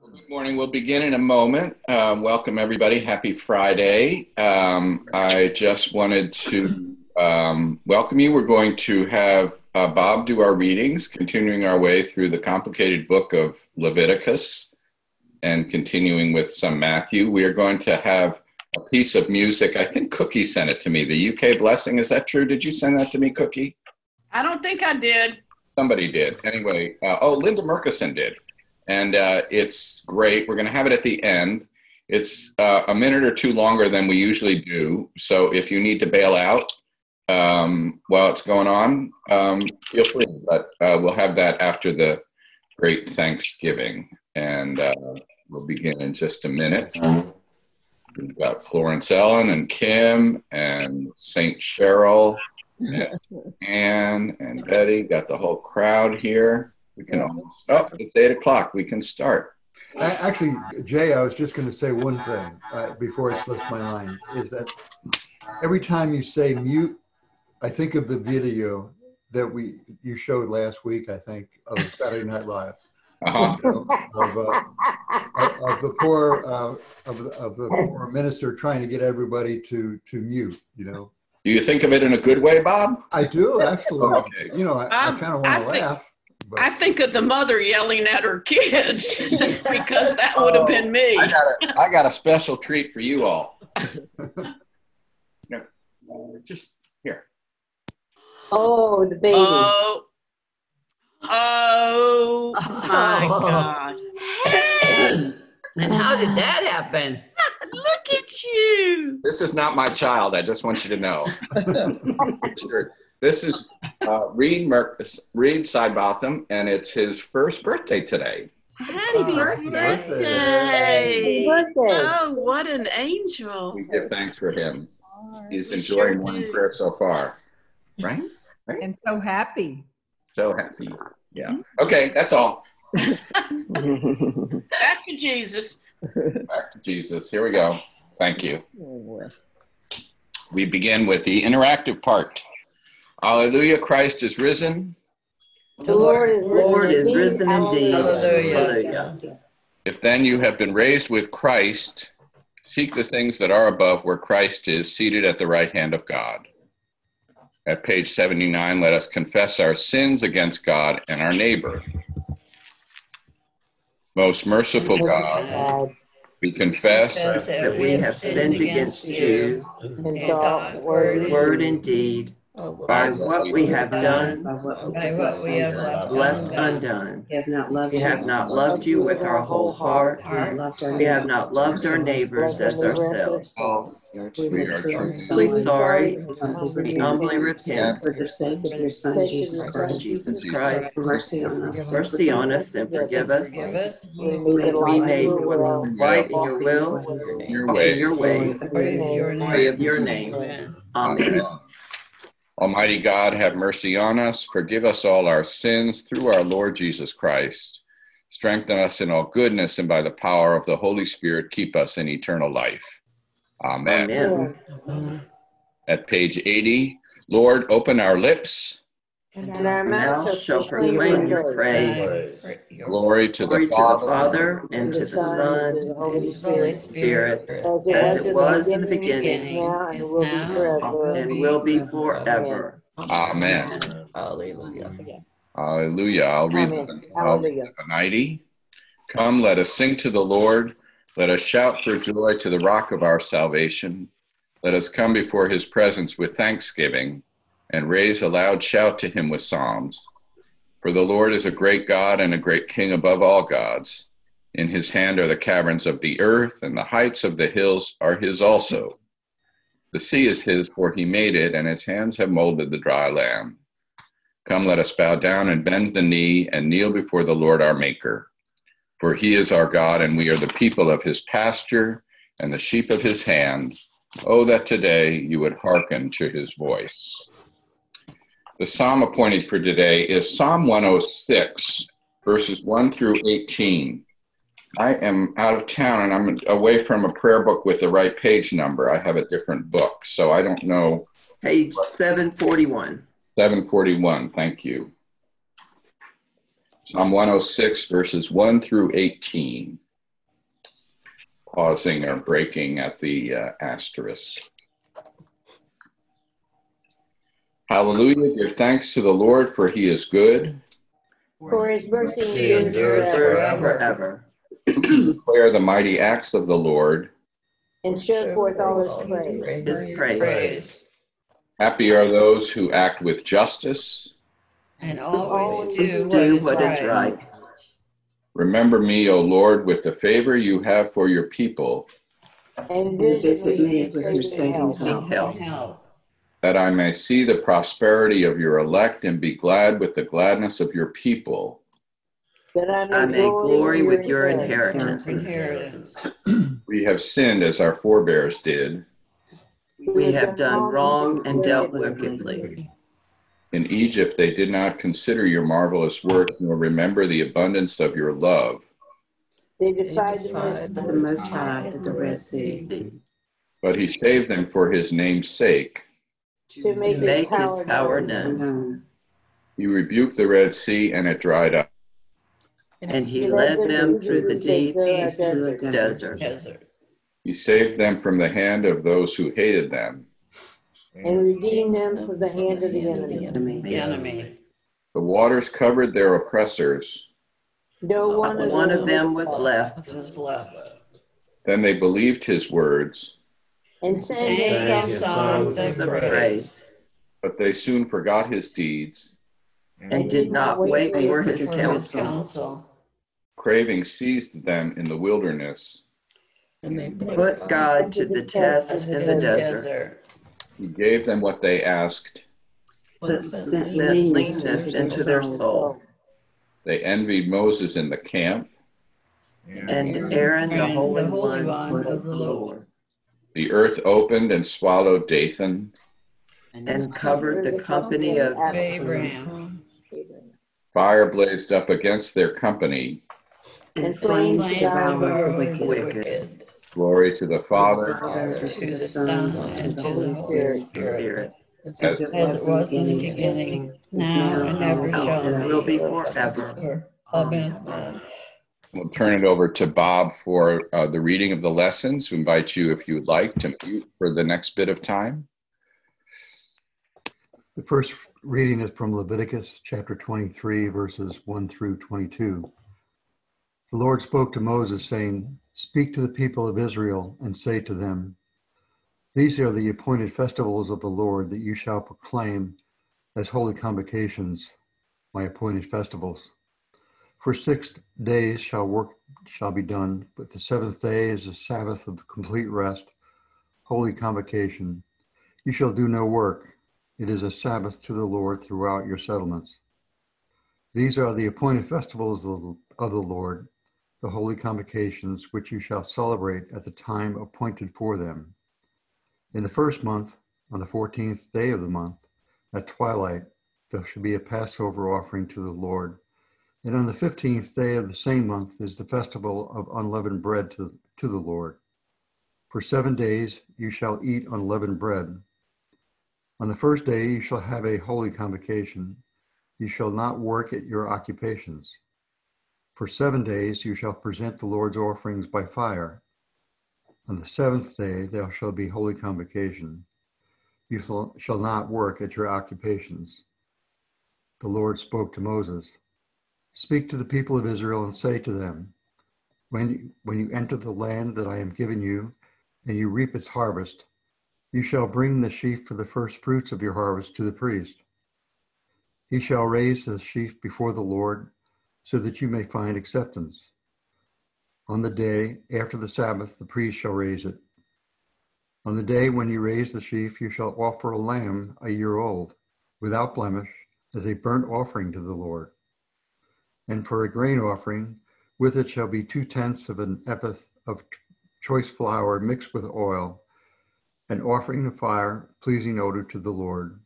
Well, good morning. We'll begin in a moment. Welcome, everybody. Happy Friday. I just wanted to welcome you. We're going to have Bob do our readings, continuing our way through the complicated book of Leviticus and continuing with some Matthew. We are going to have a piece of music. I think Cookie sent it to me, the UK Blessing. Is that true? Did you send that to me, Cookie? I don't think I did. Somebody did. Anyway, oh, Linda Murchison did. And it's great. We're going to have it at the end. It's a minute or two longer than we usually do. So if you need to bail out while it's going on, feel free. But we'll have that after the great Thanksgiving. And we'll begin in just a minute. We've got Florence Ellen and Kim and St. Cheryl and Anne and Betty. Got the whole crowd here. We can almost stop. It's 8 o'clock. We can start. Actually, Jay, I was just going to say one thing before it slipped my mind, is that every time you say mute, I think of the video that you showed last week, I think, of Saturday Night Live. Of the poor minister trying to get everybody to mute, you know. Do you think of it in a good way, Bob? I do, absolutely. Okay. You know, I kind of want to laugh. But I think of the mother yelling at her kids because that would have been me. I got a special treat for you all. No, just here. Oh, the baby. Oh my God. Hey! And how did that happen? Look at you. This is not my child. I just want you to know. This is Reed Sidebotham, and it's his first birthday today. Happy birthday. Oh, what an angel. We give thanks for him. He's enjoying one prayer so far. Right? Right? And so happy. So happy. Yeah. Okay, that's all. Back to Jesus. Back to Jesus. Here we go. Thank you. We begin with the interactive part. Hallelujah, Christ is risen. The Lord is risen indeed. Hallelujah. If then you have been raised with Christ, seek the things that are above where Christ is, seated at the right hand of God. At page 79, let us confess our sins against God and our neighbor. Most merciful God, we confess that we have sinned against you in thought, word, and deed. By what we have done, by what we have left undone. We have not loved you with our whole heart. We have not loved our neighbors as ourselves. We are truly sorry. We humbly repent. For the sake of your Son, Jesus Christ, mercy on us and forgive us. We may be right in your will, in your ways, glory of your name. Amen. Almighty God, have mercy on us, forgive us all our sins through our Lord Jesus Christ. Strengthen us in all goodness, and by the power of the Holy Spirit, keep us in eternal life. Amen. Amen. At page 80, Lord, open our lips, and our mouth shall proclaim your praise. Glory to the Father, and to the Son, and to the Holy Spirit, as it was in the beginning, now, and will be forever. Amen. Hallelujah. Hallelujah. I'll read the 90. Come, let us sing to the Lord. Let us shout for joy to the rock of our salvation. Let us come before his presence with thanksgiving, and raise a loud shout to him with psalms. For the Lord is a great God and a great King above all gods. In his hand are the caverns of the earth, and the heights of the hills are his also. The sea is his, for he made it, and his hands have molded the dry land. Come, let us bow down and bend the knee and kneel before the Lord our Maker. For he is our God, and we are the people of his pasture and the sheep of his hand. Oh, that today you would hearken to his voice. The psalm appointed for today is Psalm 106, verses 1 through 18. I am out of town, and I'm away from a prayer book with the right page number. I have a different book, so I don't know. Page 741. 741, thank you. Psalm 106, verses 1 through 18. pausing or breaking at the asterisk. Hallelujah, give thanks to the Lord, for he is good. For his mercy endures forever. Declare the mighty acts of the Lord. And show forth all his praise. Happy are those who act with justice. And always do what is right. Remember me, O Lord, with the favor you have for your people. And visit me with your saving help. That I may see the prosperity of your elect and be glad with the gladness of your people. That I may glory with your inheritance. We have sinned as our forebears did. We have done wrong and dealt wickedly. In Egypt they did not consider your marvelous work, nor remember the abundance of your love. They defied the Most High at the Red Sea. But he saved them for his name's sake. To make his power known. He rebuked the Red Sea, and it dried up. And he led them through the deep desert. He saved them from the hand of those who hated them. And redeemed them from the hand of the enemy. The waters covered their oppressors. No one of them was left. Then they believed his words. And sang songs of praise. But they soon forgot his deeds. And did not wait for his counsel. Craving seized them in the wilderness. And they put God to the test in the desert. He gave them what they asked. Put leanness into their soul. They envied Moses in the camp. And Aaron, the Holy One of the Lord. The earth opened and swallowed Dathan, and covered the company of Abiram. Fire blazed up against their company, and flames devoured the wicked. Glory to the Father, to the Son, and to the Holy Spirit, as it was in the beginning, now and ever shall be, will be forever. Amen. We'll turn it over to Bob for the reading of the lessons. We invite you, if you would like, to mute for the next bit of time. The first reading is from Leviticus chapter 23, verses 1 through 22. The Lord spoke to Moses, saying, "Speak to the people of Israel and say to them, these are the appointed festivals of the Lord that you shall proclaim as holy convocations, my appointed festivals. For 6 days shall be done, but the seventh day is a Sabbath of complete rest, holy convocation. You shall do no work. It is a Sabbath to the Lord throughout your settlements. These are the appointed festivals of the Lord, the holy convocations which you shall celebrate at the time appointed for them. In the first month, on the 14th day of the month, at twilight, there shall be a Passover offering to the Lord. And on the 15th day of the same month is the festival of unleavened bread to the Lord. For 7 days you shall eat unleavened bread. On the first day you shall have a holy convocation. You shall not work at your occupations. For 7 days you shall present the Lord's offerings by fire. On the seventh day there shall be holy convocation. You shall not work at your occupations." The Lord spoke to Moses, "Speak to the people of Israel and say to them, when you enter the land that I am giving you, and you reap its harvest, you shall bring the sheaf for the first fruits of your harvest to the priest. He shall raise the sheaf before the Lord, so that you may find acceptance. On the day after the Sabbath, the priest shall raise it. On the day when you raise the sheaf, you shall offer a lamb a year old, without blemish, as a burnt offering to the Lord. And for a grain offering, with it shall be 2/10 of an ephah of choice flour mixed with oil, an offering of fire, pleasing odor to the Lord.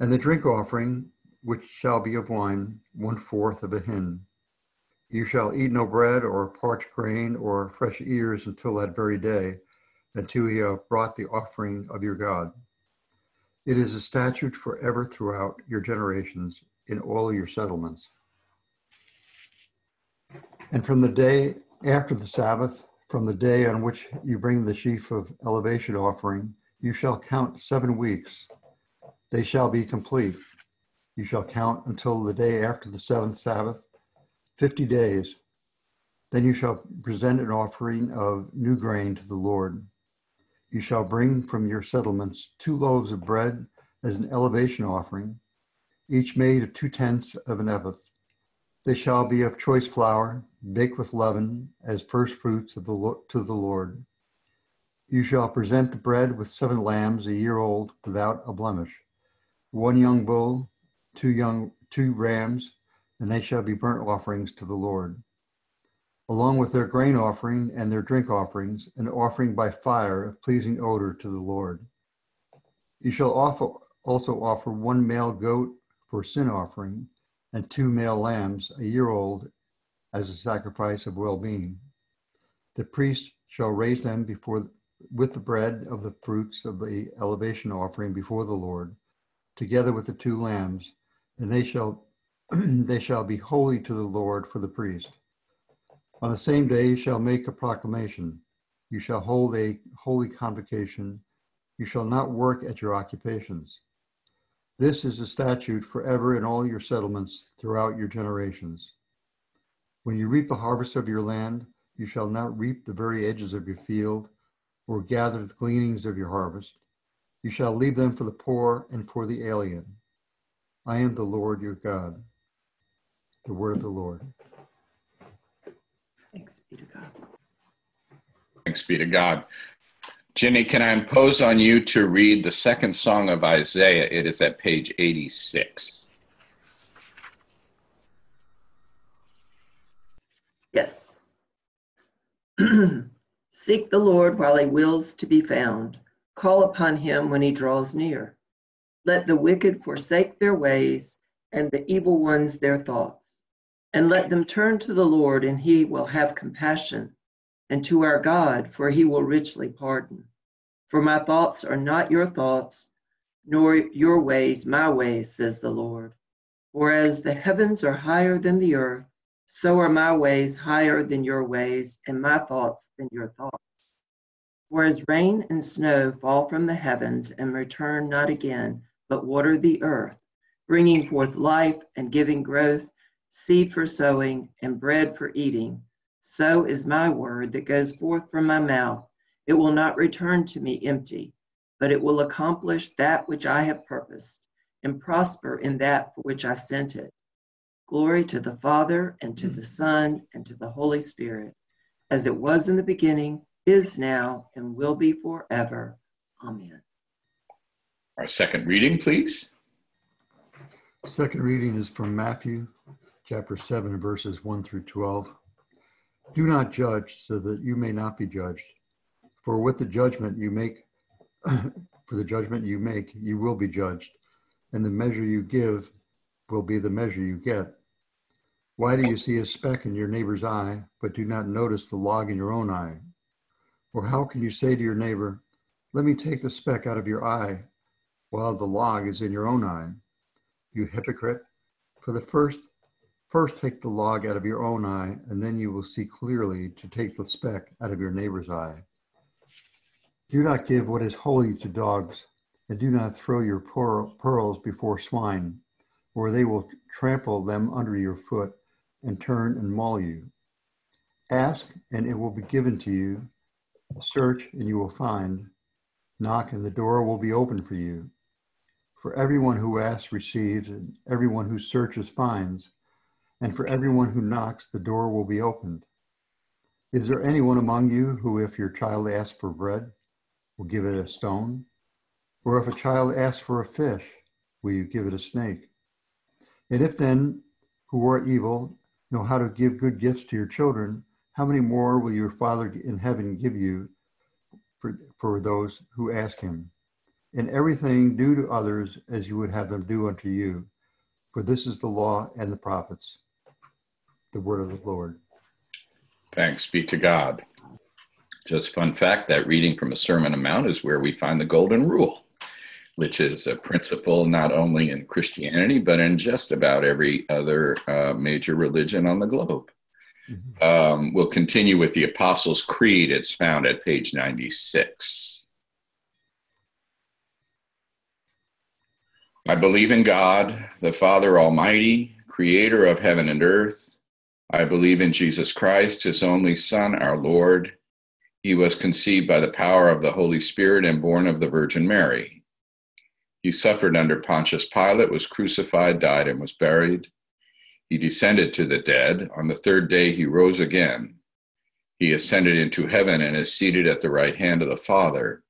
And the drink offering, which shall be of wine, 1/4 of a hin. You shall eat no bread or parched grain or fresh ears until that very day, until you have brought the offering of your God. It is a statute forever throughout your generations in all your settlements. And from the day after the Sabbath, From the day on which you bring the sheaf of elevation offering, you shall count 7 weeks. They shall be complete. You shall count until the day after the seventh Sabbath, 50 days. Then you shall present an offering of new grain to the Lord. You shall bring from your settlements 2 loaves of bread as an elevation offering, each made of 2/10 of an ephah. They shall be of choice flour, baked with leaven, as first fruits of to the Lord. You shall present the bread with 7 lambs, a year old, without a blemish, 1 young bull, 2 rams, and they shall be burnt offerings to the Lord. Along with their grain offering and their drink offerings, an offering by fire of pleasing odor to the Lord. You shall also offer 1 male goat for sin offering, and 2 male lambs, a year old, as a sacrifice of well-being. The priest shall raise them with the bread of the fruits of the elevation offering before the Lord, together with the 2 lambs, and they shall be holy to the Lord for the priest. On the same day you shall make a proclamation. You shall hold a holy convocation. You shall not work at your occupations. This is a statute forever in all your settlements throughout your generations. When you reap the harvest of your land, you shall not reap the very edges of your field or gather the gleanings of your harvest. You shall leave them for the poor and for the alien. I am the Lord your God. The word of the Lord. Thanks be to God. Thanks be to God. Jenny, can I impose on you to read the second song of Isaiah? It is at page 86. Yes. Seek the Lord while he wills to be found. Call upon him when he draws near. Let the wicked forsake their ways and the evil ones their thoughts. And let them turn to the Lord, and he will have compassion, and to our God, for he will richly pardon. For my thoughts are not your thoughts, nor your ways my ways, says the Lord. For as the heavens are higher than the earth, so are my ways higher than your ways, and my thoughts than your thoughts. For as rain and snow fall from the heavens and return not again, but water the earth, bringing forth life and giving growth, seed for sowing and bread for eating, so is my word that goes forth from my mouth. It will not return to me empty, but it will accomplish that which I have purposed and prosper in that for which I sent it. Glory to the Father and to the Son and to the Holy Spirit, as it was in the beginning, is now, and will be forever. Amen. Our second reading, please. Second reading is from Matthew chapter 7, verses 1 through 12. Do not judge so that you may not be judged. For with the judgment you make, you will be judged, and the measure you give will be the measure you get. Why do you see a speck in your neighbor's eye, but do not notice the log in your own eye? Or how can you say to your neighbor, let me take the speck out of your eye, while the log is in your own eye? You hypocrite, for the First take the log out of your own eye, and then you will see clearly to take the speck out of your neighbor's eye. Do not give what is holy to dogs, and do not throw your pearls before swine, or they will trample them under your foot and turn and maul you. Ask, and it will be given to you. Search, and you will find. Knock, and the door will be opened for you. For everyone who asks receives, and everyone who searches finds. And for everyone who knocks, the door will be opened. Is there anyone among you who, if your child asks for bread, will give it a stone? Or if a child asks for a fish, will you give it a snake? And if then, who are evil, know how to give good gifts to your children, how many more will your Father in heaven give you for those who ask him? In everything, do to others as you would have them do unto you. For this is the law and the prophets. The word of the Lord. Thanks be to God. Just fun fact, that reading from a Sermon on the Mount is where we find the Golden Rule, which is a principle not only in Christianity, but in just about every other major religion on the globe. We'll continue with the Apostles' Creed. It's found at page 96. I believe in God, the Father Almighty, creator of heaven and earth. I believe in Jesus Christ, his only Son, our Lord. He was conceived by the power of the Holy Spirit and born of the Virgin Mary. He suffered under Pontius Pilate, was crucified, died, and was buried. He descended to the dead. On the third day, he rose again. He ascended into heaven and is seated at the right hand of the Father.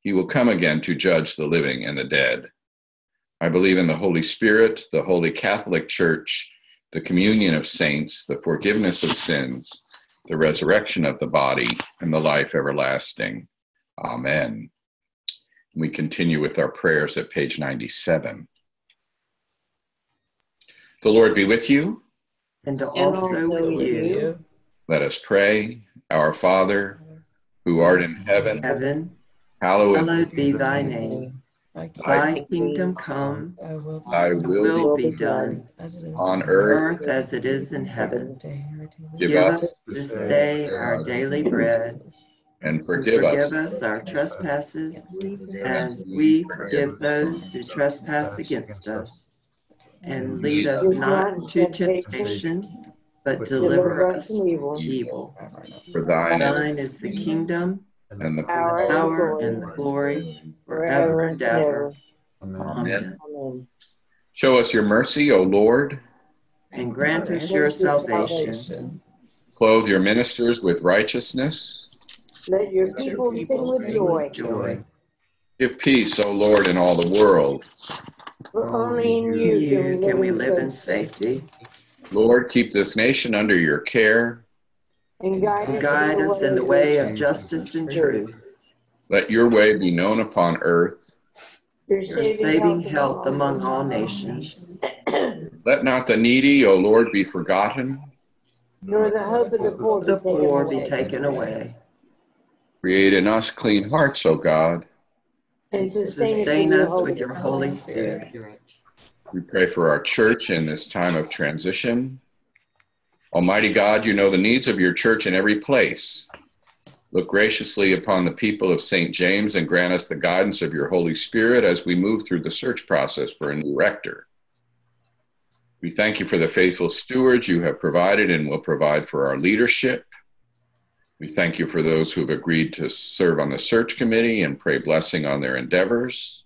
He will come again to judge the living and the dead. I believe in the Holy Spirit, the Holy Catholic Church, the communion of saints, the forgiveness of sins, the resurrection of the body, and the life everlasting. Amen. We continue with our prayers at page 97. The Lord be with you. And also with you. Let us pray. Our Father, who art in heaven, hallowed be thy name. Thy kingdom come, thy will be done, on earth as it is in heaven. Give us this day our daily bread, and forgive us our trespasses, as we forgive those who trespass against us. And lead us not into temptation, but deliver us from evil. For thine is the kingdom, and the power, and the glory, forever and ever. Amen. Show us your mercy, O Lord, and grant us your salvation. Clothe your ministers with righteousness. Let your people sing with joy. Give peace, O Lord, in all the world. For only in you can we live in safety. Lord, keep this nation under your care. And guide us in the way of justice and truth. Let your way be known upon earth. Your saving help among all nations. Let not the needy, O Lord, be forgotten. Nor the hope of the poor be taken away. Create in us clean hearts, O God. And sustain us with your Holy Spirit. We pray for our church in this time of transition. Almighty God, you know the needs of your church in every place. Look graciously upon the people of St. James and grant us the guidance of your Holy Spirit as we move through the search process for a new rector. We thank you for the faithful stewards you have provided and will provide for our leadership. We thank you for those who have agreed to serve on the search committee and pray blessing on their endeavors.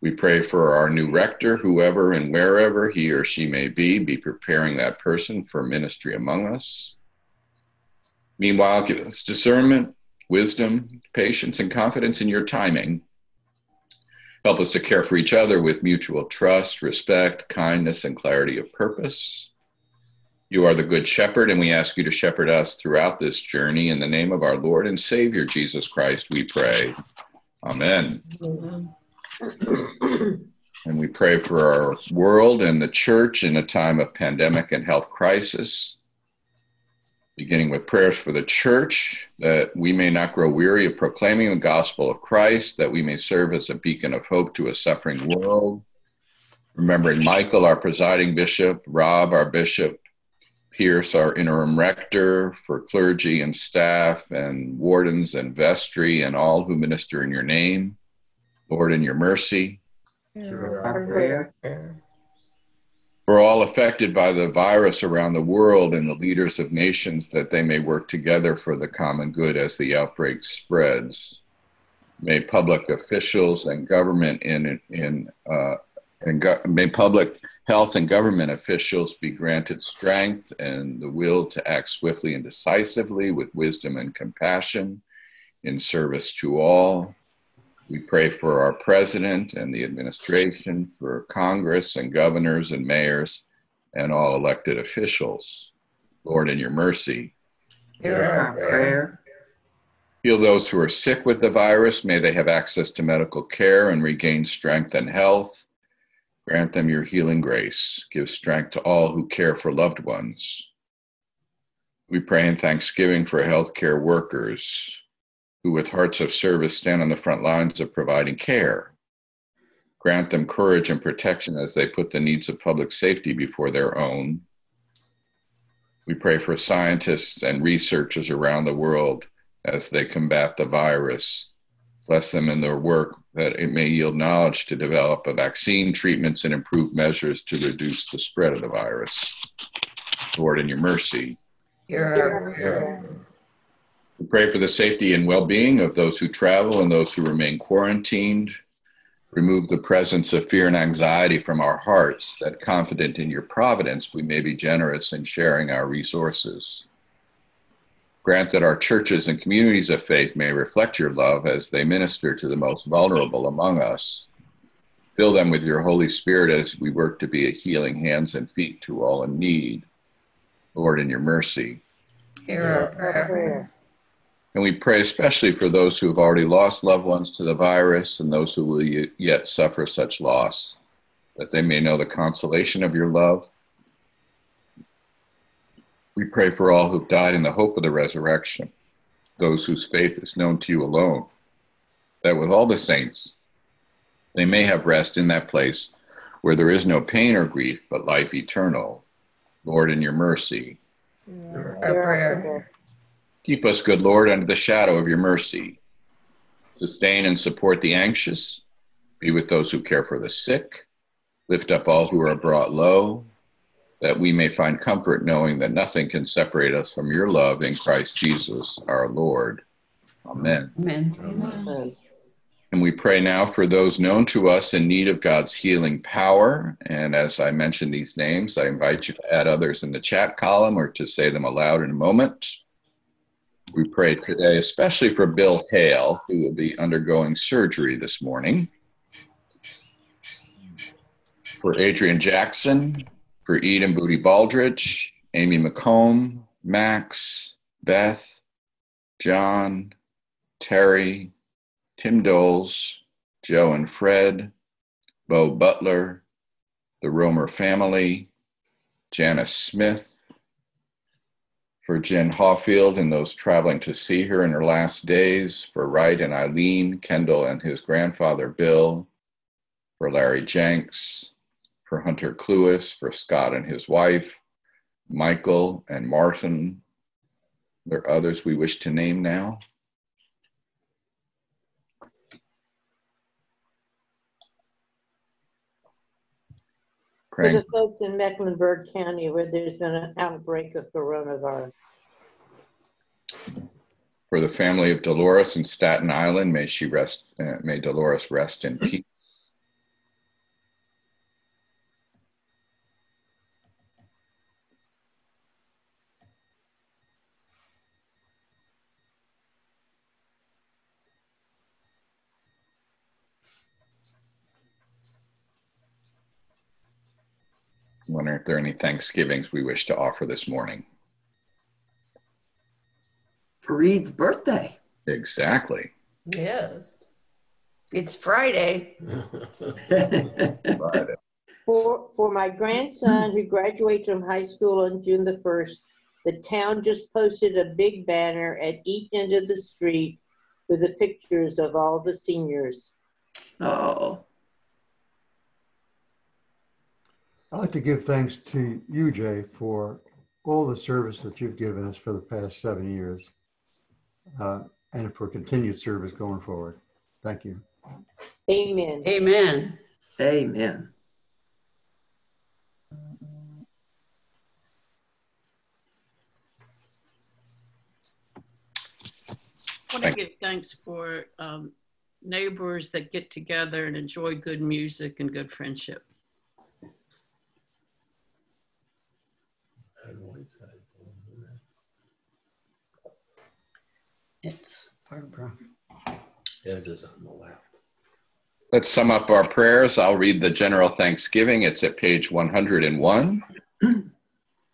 We pray for our new rector, whoever and wherever he or she may be preparing that person for ministry among us. Meanwhile, give us discernment, wisdom, patience, and confidence in your timing. Help us to care for each other with mutual trust, respect, kindness, and clarity of purpose. You are the Good Shepherd, and we ask you to shepherd us throughout this journey. In the name of our Lord and Savior, Jesus Christ, we pray. Amen. And we pray for our world and the church in a time of pandemic and health crisis, beginning with prayers for the church, that we may not grow weary of proclaiming the gospel of Christ, that we may serve as a beacon of hope to a suffering world. Remembering Michael, our presiding bishop, Rob, our bishop, Pierce, our interim rector, for clergy and staff and wardens and vestry and all who minister in your name. Lord, in your mercy. Our prayer. For all affected by the virus around the world and the leaders of nations, that they may work together for the common good as the outbreak spreads. May public officials and government may public health and government officials be granted strength and the will to act swiftly and decisively with wisdom and compassion in service to all. We pray for our president and the administration, for Congress and governors and mayors and all elected officials. Lord, in your mercy. Hear our prayer. Heal those who are sick with the virus. May they have access to medical care and regain strength and health. Grant them your healing grace. Give strength to all who care for loved ones. We pray in thanksgiving for healthcare workers who with hearts of service stand on the front lines of providing care. Grant them courage and protection as they put the needs of public safety before their own. We pray for scientists and researchers around the world as they combat the virus. Bless them in their work that it may yield knowledge to develop a vaccine, treatments, and improved measures to reduce the spread of the virus. Lord, in your mercy. We pray for the safety and well-being of those who travel and those who remain quarantined. Remove the presence of fear and anxiety from our hearts, that confident in your providence, we may be generous in sharing our resources. Grant that our churches and communities of faith may reflect your love as they minister to the most vulnerable among us. Fill them with your Holy Spirit as we work to be a healing hands and feet to all in need. Lord, in your mercy. Hear our prayer. And we pray especially for those who have already lost loved ones to the virus and those who will yet suffer such loss, that they may know the consolation of your love. We pray for all who've died in the hope of the resurrection, those whose faith is known to you alone, that with all the saints, they may have rest in that place where there is no pain or grief, but life eternal. Lord, in your mercy. Hear our prayer. Keep us, good Lord, under the shadow of your mercy. Sustain and support the anxious. Be with those who care for the sick. Lift up all who are brought low, that we may find comfort knowing that nothing can separate us from your love in Christ Jesus, our Lord. Amen. Amen. Amen. And we pray now for those known to us in need of God's healing power. And as I mention these names, I invite you to add others in the chat column or to say them aloud in a moment. We pray today, especially for Bill Hale, who will be undergoing surgery this morning, for Adrian Jackson, for Eden Booty Baldridge, Amy McComb, Max, Beth, John, Terry, Tim Doles, Joe and Fred, Bo Butler, the Romer family, Janice Smith, for Jen Hawfield and those traveling to see her in her last days, for Wright and Eileen, Kendall and his grandfather, Bill, for Larry Jenks, for Hunter Cluis, for Scott and his wife, Michael and Martin. There are others we wish to name now. For the folks in Mecklenburg County where there's been an outbreak of coronavirus. For the family of Dolores in Staten Island, may Dolores rest in peace. Wonder if there are any Thanksgivings we wish to offer this morning. For Reed's birthday. Exactly. Yes. It's Friday. Friday. For my grandson who graduates from high school on June the 1st, the town just posted a big banner at each end of the street with the pictures of all the seniors. Oh. I'd like to give thanks to you, Jay, for all the service that you've given us for the past 7 years and for continued service going forward. Thank you. Amen. Amen. Amen. I want to give thanks for neighbors that get together and enjoy good music and good friendship. It's Barbara. It is on the left. Let's sum up our prayers. I'll read the general thanksgiving. It's at page 101.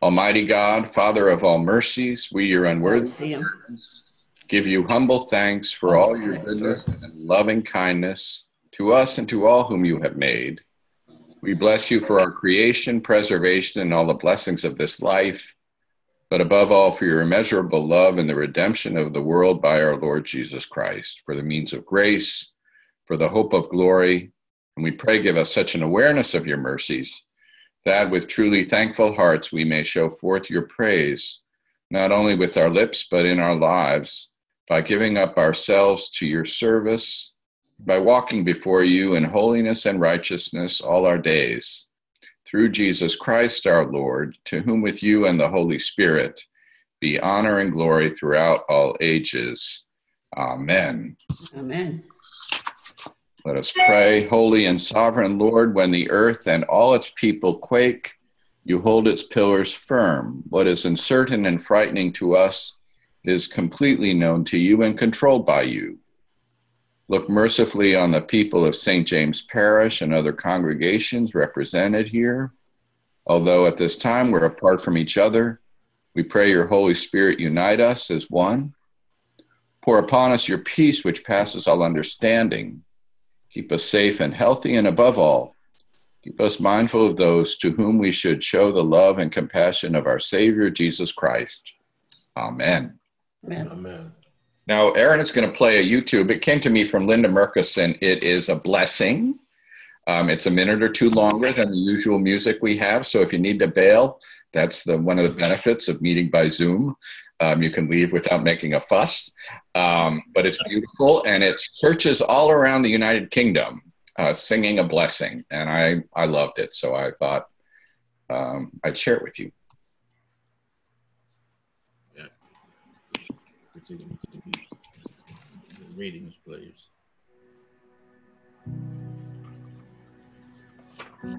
Almighty God, Father of all mercies, we, your unworthy servants, give you humble thanks for all your goodness and loving kindness to us and to all whom you have made. We bless you for our creation, preservation, and all the blessings of this life, but above all for your immeasurable love and the redemption of the world by our Lord Jesus Christ, for the means of grace, for the hope of glory. And we pray, give us such an awareness of your mercies that with truly thankful hearts we may show forth your praise, not only with our lips, but in our lives, by giving up ourselves to your service, by walking before you in holiness and righteousness all our days. Through Jesus Christ our Lord, to whom with you and the Holy Spirit be honor and glory throughout all ages. Amen. Amen. Let us pray. Holy and sovereign Lord, when the earth and all its people quake, you hold its pillars firm. What is uncertain and frightening to us is completely known to you and controlled by you. Look mercifully on the people of St. James Parish and other congregations represented here. Although at this time we're apart from each other, we pray your Holy Spirit unite us as one. Pour upon us your peace, which passes all understanding. Keep us safe and healthy, and above all, keep us mindful of those to whom we should show the love and compassion of our Savior, Jesus Christ. Amen. Amen. Amen. Now, Aaron is going to play a YouTube. It came to me from Linda Murchison. It is a blessing. It's a minute or two longer than the usual music we have. So if you need to bail, that's one of the benefits of meeting by Zoom. You can leave without making a fuss. But it's beautiful, and it's churches all around the United Kingdom singing a blessing. And I loved it, so I thought I'd share it with you. Yeah. Readings, please. The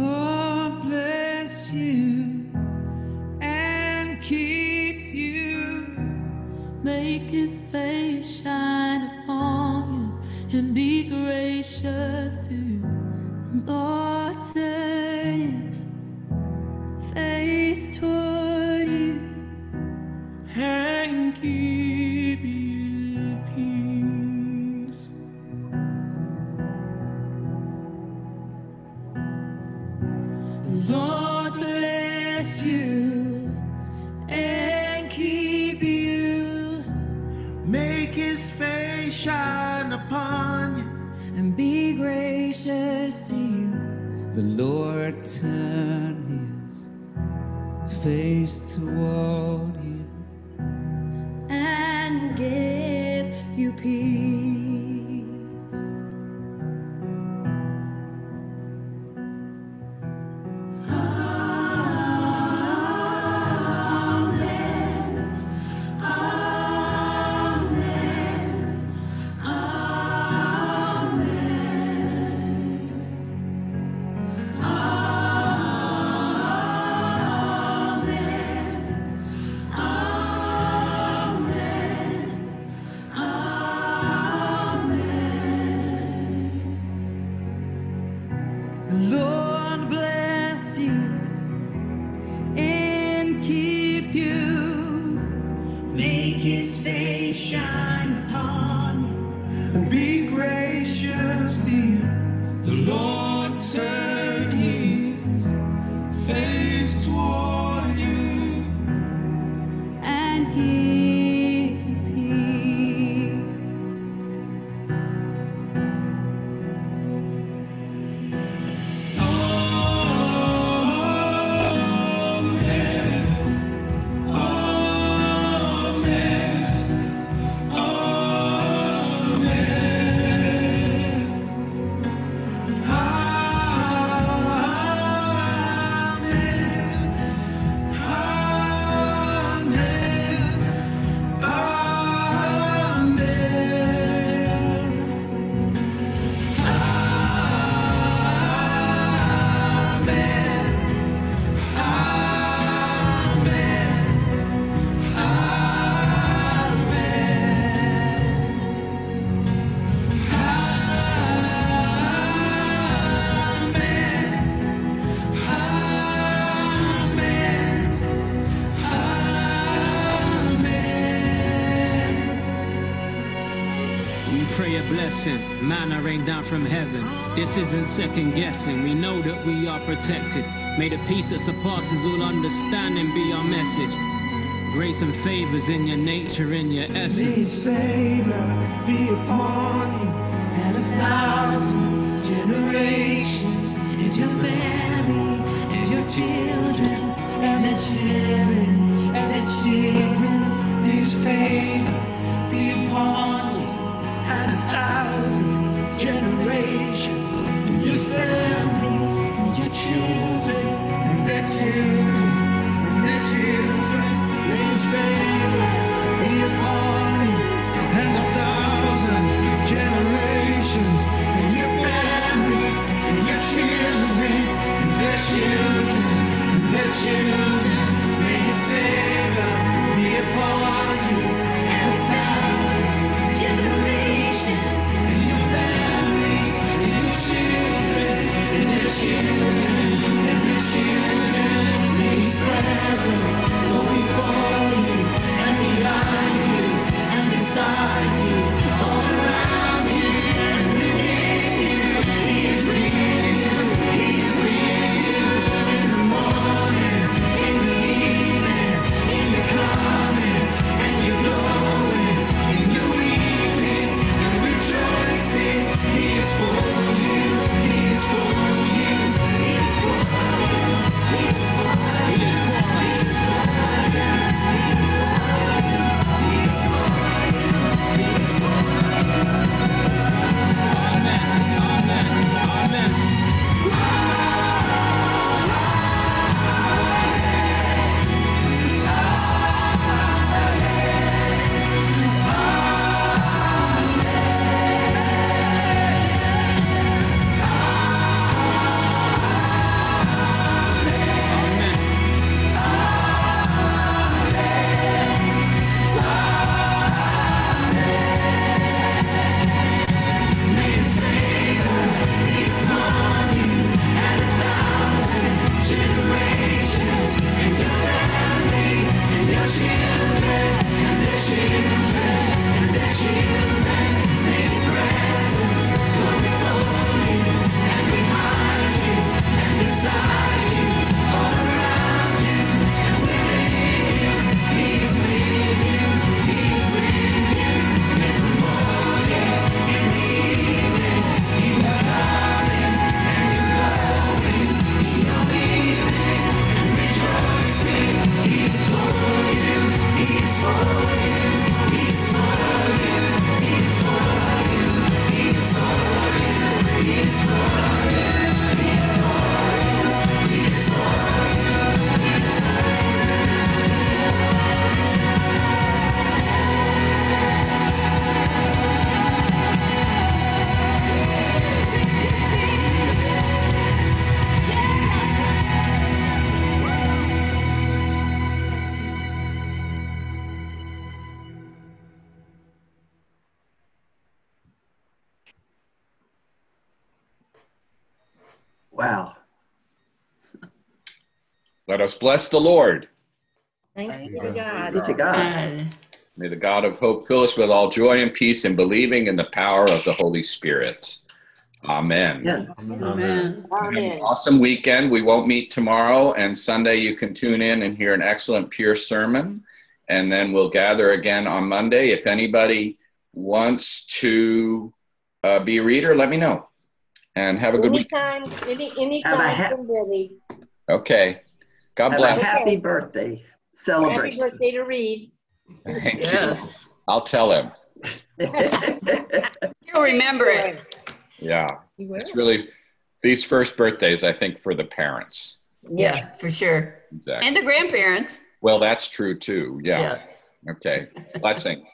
Lord bless you and keep you. Make his face shine upon you and be gracious to you. The Lord turn his face toward you and give you peace. The Lord bless you and keep you. Make his face shine upon you and be gracious to you. The Lord turn his face toward you and give you peace. Amen. Amen. Amen. Amen. Blessing, manna rain down from heaven. This isn't second guessing. We know that we are protected. May the peace that surpasses all understanding be our message. Grace and favors in your nature, in your essence. May his favor be upon you and 1,000 generations, and your family, and your children, and the children, and the children. May his favor be upon you and 1,000 generations, and your family, and your children, and their children, and their children. May his favor be upon you and 1,000 generations, and your family, and your children, and their children, and their children. May his favor be upon you and 1,000 generations, and your family, and your children, and their children, and their children. May his presence inside you, all around you, and within you. He's within you, he's within you. In the morning, in the evening, in the coming, and you're going, and you're weeping, and rejoicing. He's for you, he's for you, he's for you, he's for you, he's for you, he's for you. Let us bless the Lord. Thanks be to God. May the God of hope fill us with all joy and peace in believing in the power of the Holy Spirit. Amen. Yeah. Amen. Amen. Have an awesome weekend. We won't meet tomorrow, and Sunday you can tune in and hear an excellent Pierce sermon, and then we'll gather again on Monday. If anybody wants to be a reader, let me know. And have a good weekend. Anytime, really. Okay. God bless. Happy birthday celebration. Happy birthday to Reed. Thank you. I'll tell him. He'll remember it. Yeah. It's really these first birthdays, I think, for the parents. Yes, for sure. Exactly. And the grandparents. Well, that's true too. Yeah. Yes. Okay. Blessings.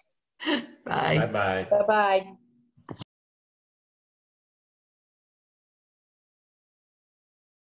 Bye. Bye-bye. Bye-bye.